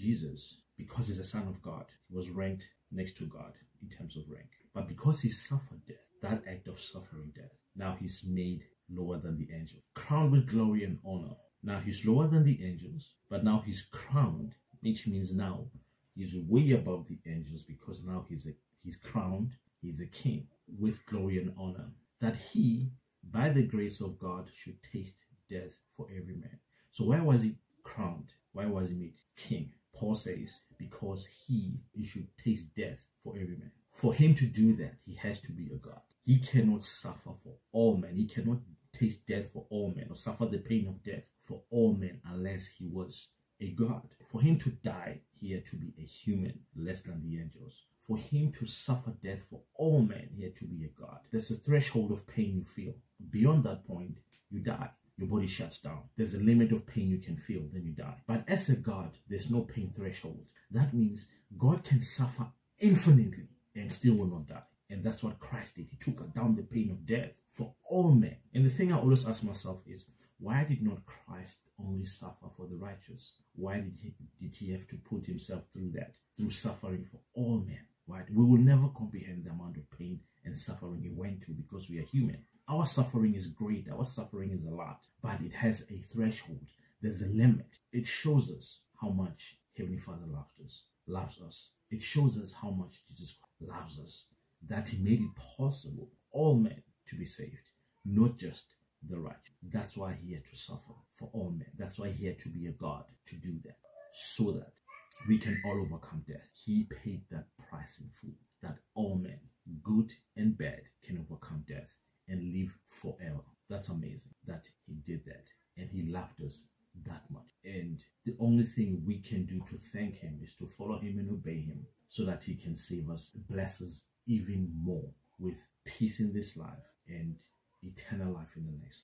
Jesus, because he's a son of God, he was ranked next to God in terms of rank. But because he suffered death, that act of suffering death, now he's made lower than the angels, crowned with glory and honor. Now he's lower than the angels, but now he's crowned, which means now he's way above the angels, because now he's crowned, he's a king with glory and honor, that he, by the grace of God, should taste death for every man. So why was he crowned? Why was he made king? Paul says, because he should taste death for every man. For him to do that, he has to be a God. He cannot suffer for all men. He cannot taste death for all men or suffer the pain of death for all men unless he was a God. For him to die, he had to be a human, less than the angels. For him to suffer death for all men, he had to be a God. There's a threshold of pain you feel. Beyond that point, you die. Your body shuts down. There's a limit of pain you can feel, then you die. But as a God, there's no pain threshold. That means God can suffer infinitely and still will not die. And that's what Christ did. He took down the pain of death for all men. And the thing I always ask myself is, why did not Christ only suffer for the righteous? Why did he have to put himself through that, through suffering for all men? Right? We will never comprehend the amount of pain and suffering he went to, because we are human. Our suffering is great. Our suffering is a lot, but it has a threshold. There's a limit. It shows us how much Heavenly Father loves us. It shows us how much Jesus Christ loves us, that he made it possible for all men to be saved, not just the righteous. That's why he had to suffer for all men. That's why he had to be a God to do that, so that we can all overcome death. He paid that price in full, that all men, good and bad, can overcome death and live forever. That's amazing that he did that, and he loved us that much. And the only thing we can do to thank him is to follow him and obey him, so that he can save us, bless us even more with peace in this life and eternal life in the next.